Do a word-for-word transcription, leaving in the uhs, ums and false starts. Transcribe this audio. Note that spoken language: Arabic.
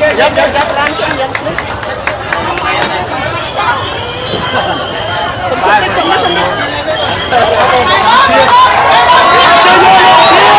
يا